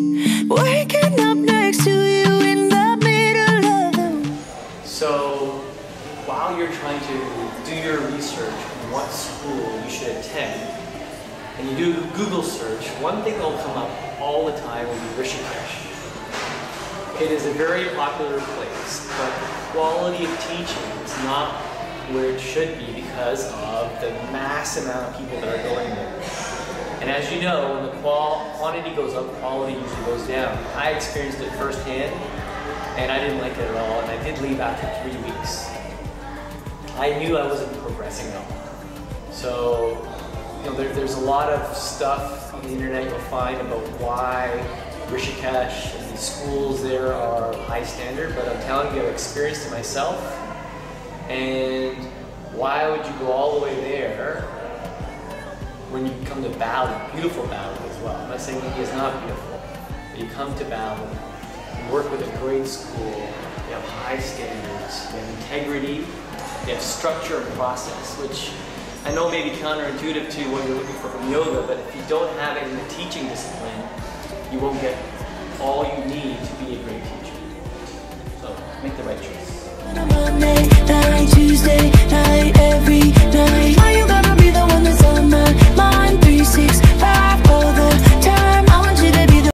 Waking up next to you in the middle of the... So, while you're trying to do your research on what school you should attend, and you do Google search, one thing that will come up all the time will be Rishikesh. It is a very popular place, but the quality of teaching is not where it should be because of the mass amount of people that are going there. And as you know, when the quantity goes up, quality usually goes down. I experienced it firsthand, and I didn't like it at all, and I did leave after 3 weeks. I knew I wasn't progressing at all. So, you know, there's a lot of stuff on the internet you'll find about why Rishikesh and these schools there are high standard, but I'm telling you, I've experienced it myself, and why would you go all the way there when you come to Bali, beautiful Bali as well. I'm not saying India is not beautiful, but you come to Bali, you work with a great school, you have high standards, you have integrity, you have structure and process, which I know may be counterintuitive to what you're looking for from yoga, but if you don't have it in the teaching discipline, you won't get all you need to be a great teacher. So, make the right choice.